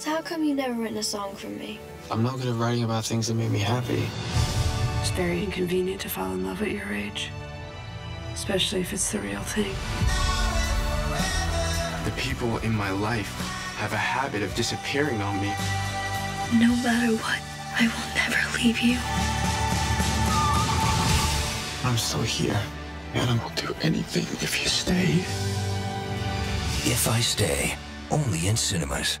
So how come you've never written a song for me? I'm not good at writing about things that make me happy. It's very inconvenient to fall in love at your age, especially if it's the real thing. The people in my life have a habit of disappearing on me. No matter what, I will never leave you. I'm still here, and I will do anything if you stay. If I Stay, only in cinemas.